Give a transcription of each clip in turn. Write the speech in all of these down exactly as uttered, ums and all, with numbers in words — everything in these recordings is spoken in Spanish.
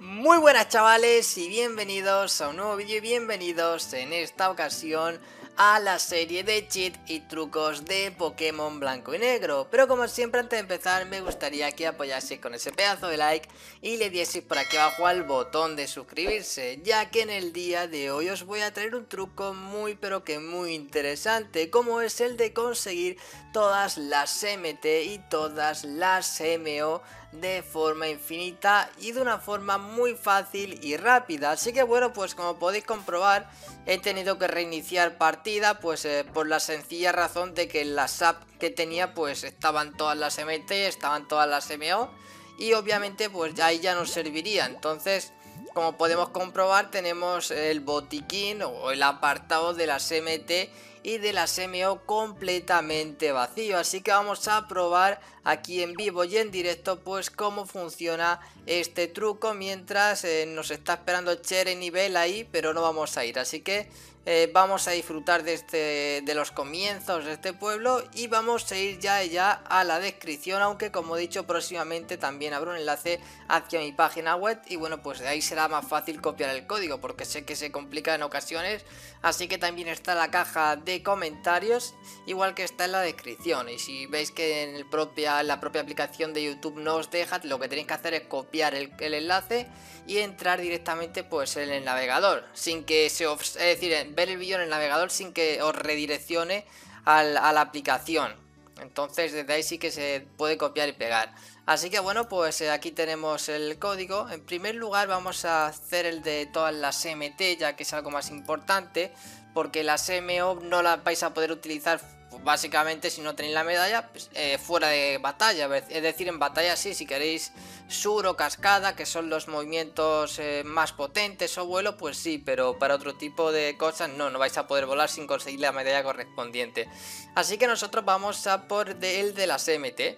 Muy buenas chavales y bienvenidos a un nuevo vídeo y bienvenidos en esta ocasión a la serie de cheat y trucos de Pokémon Blanco y Negro. Pero como siempre, antes de empezar me gustaría que apoyaseis con ese pedazo de like y le dieseis por aquí abajo al botón de suscribirse, ya que en el día de hoy os voy a traer un truco muy pero que muy interesante, como es el de conseguir todas las M T y todas las M O de forma infinita y de una forma muy fácil y rápida. Así que bueno, pues como podéis comprobar, he tenido que reiniciar partida pues eh, por la sencilla razón de que en la app que tenía pues estaban todas las M T, estaban todas las M O y obviamente pues ya ahí ya nos serviría. Entonces, como podemos comprobar, tenemos el botiquín o el apartado de las M T y de las M O completamente vacío. Así que vamos a probar aquí en vivo y en directo pues cómo funciona este truco, mientras eh, nos está esperando Cheren y Bell ahí, pero no vamos a ir. Así que eh, vamos a disfrutar de, este, de los comienzos de este pueblo y vamos a ir ya, ya a la descripción, aunque como he dicho próximamente también habrá un enlace hacia mi página web y bueno, pues de ahí será más fácil copiar el código porque sé que se complica en ocasiones. Así que también está la caja de comentarios, igual que está en la descripción, y si veis que en el propio la propia aplicación de YouTube no os deja, lo que tenéis que hacer es copiar el, el enlace y entrar directamente pues en el navegador, sin que se os, es decir, ver el vídeo en el navegador sin que os redireccione al, a la aplicación. Entonces desde ahí sí que se puede copiar y pegar. Así que bueno, pues aquí tenemos el código. En primer lugar vamos a hacer el de todas las M T, ya que es algo más importante, porque las M O no las vais a poder utilizar pues básicamente si no tenéis la medalla pues, eh, fuera de batalla. Es decir, en batalla sí, si queréis sur o cascada, que son los movimientos eh, más potentes, o vuelo, pues sí, pero para otro tipo de cosas no, no vais a poder volar sin conseguir la medalla correspondiente. Así que nosotros vamos a por de el de las M T.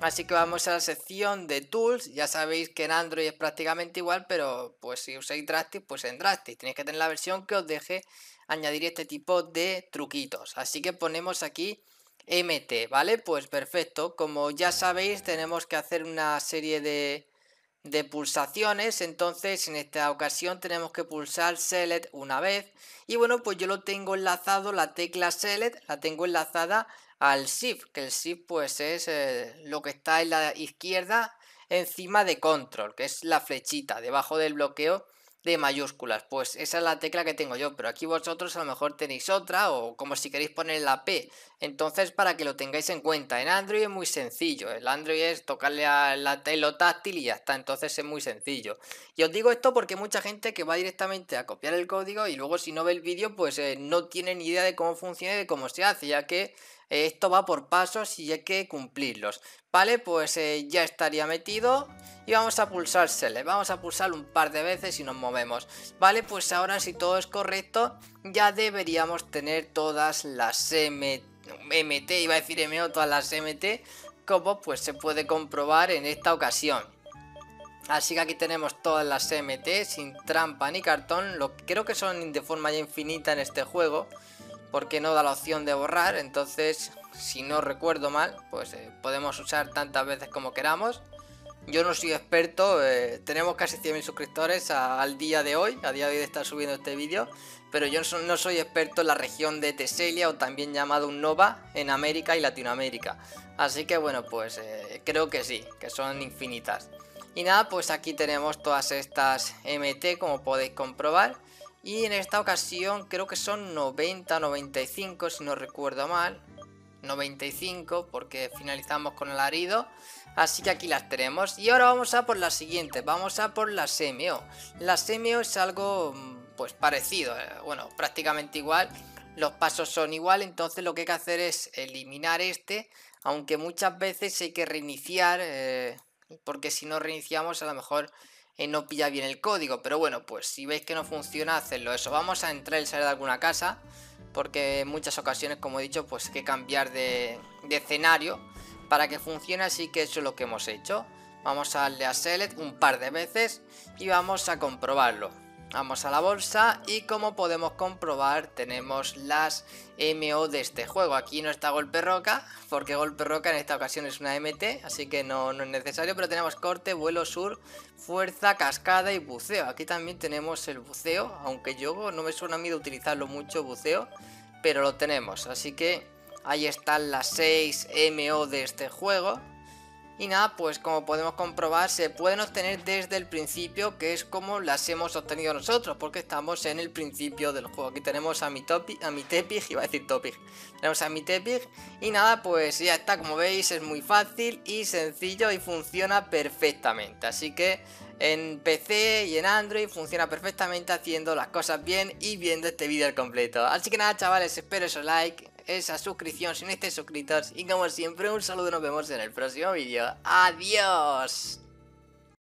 Así que vamos a la sección de Tools. Ya sabéis que en Android es prácticamente igual, pero pues si usáis Drastic, pues en Drastic tenéis que tener la versión que os deje añadir este tipo de truquitos. Así que ponemos aquí M T, ¿vale? Pues perfecto. Como ya sabéis, tenemos que hacer una serie de, de pulsaciones. Entonces, en esta ocasión tenemos que pulsar Select una vez. Y bueno, pues yo lo tengo enlazado, la tecla Select, la tengo enlazada al Shift, que el Shift pues es eh, lo que está en la izquierda encima de Control, que es la flechita debajo del bloqueo de mayúsculas. Pues esa es la tecla que tengo yo, pero aquí vosotros a lo mejor tenéis otra, o como si queréis poner la P. Entonces, para que lo tengáis en cuenta, en Android es muy sencillo. El Android es tocarle a la tecla táctil y ya está. Entonces es muy sencillo. Y os digo esto porque mucha gente que va directamente a copiar el código y luego si no ve el vídeo pues eh, no tiene ni idea de cómo funciona y de cómo se hace, ya que esto va por pasos y hay que cumplirlos. Vale, pues eh, ya estaría metido. Y vamos a pulsar Select. Vamos a pulsar un par de veces y nos movemos. Vale, pues ahora si todo es correcto, ya deberíamos tener todas las M T. Iba a decir M O, todas las M T. Como pues se puede comprobar en esta ocasión. Así que aquí tenemos todas las M T sin trampa ni cartón. Lo que creo que son de forma ya infinita en este juego, porque no da la opción de borrar. Entonces, si no recuerdo mal, pues eh, podemos usar tantas veces como queramos. Yo no soy experto, eh, tenemos casi cien mil suscriptores a, al día de hoy, a día de hoy de estar subiendo este vídeo, pero yo no, no soy experto en la región de Teselia, o también llamado un Nova, en América y Latinoamérica. Así que bueno, pues eh, creo que sí, que son infinitas. Y nada, pues aquí tenemos todas estas M T, como podéis comprobar. Y en esta ocasión creo que son noventa, noventa y cinco, si no recuerdo mal, noventa y cinco, porque finalizamos con el alarido. Así que aquí las tenemos. Y ahora vamos a por la siguiente, vamos a por las M O. Las M O es algo pues parecido, bueno, prácticamente igual. Los pasos son igual, entonces lo que hay que hacer es eliminar este, aunque muchas veces hay que reiniciar, eh, porque si no reiniciamos a lo mejor no pilla bien el código. Pero bueno, pues si veis que no funciona, hacedlo eso. Vamos a entrar y salir de alguna casa, porque en muchas ocasiones, como he dicho, pues hay que cambiar de, de escenario para que funcione. Así que eso es lo que hemos hecho. Vamos a darle a Select un par de veces y vamos a comprobarlo. Vamos a la bolsa y como podemos comprobar tenemos las M O de este juego. Aquí no está golpe roca, porque golpe roca en esta ocasión es una M T, así que no, no es necesario. Pero tenemos corte, vuelo sur, fuerza, cascada y buceo. Aquí también tenemos el buceo, aunque yo no me suena a mí de utilizarlo mucho buceo, pero lo tenemos. Así que ahí están las seis M O de este juego. Y nada, pues como podemos comprobar se pueden obtener desde el principio, que es como las hemos obtenido nosotros, porque estamos en el principio del juego. Aquí tenemos a mi, topi, a mi Tepig, iba a decir Topig, tenemos a mi Tepig y nada, pues ya está, como veis es muy fácil y sencillo y funciona perfectamente. Así que en P C y en Android funciona perfectamente haciendo las cosas bien y viendo este vídeo al completo. Así que nada chavales, espero esos likes, esa suscripción si no estáis suscritos y como siempre un saludo, nos vemos en el próximo vídeo. ¡Adiós!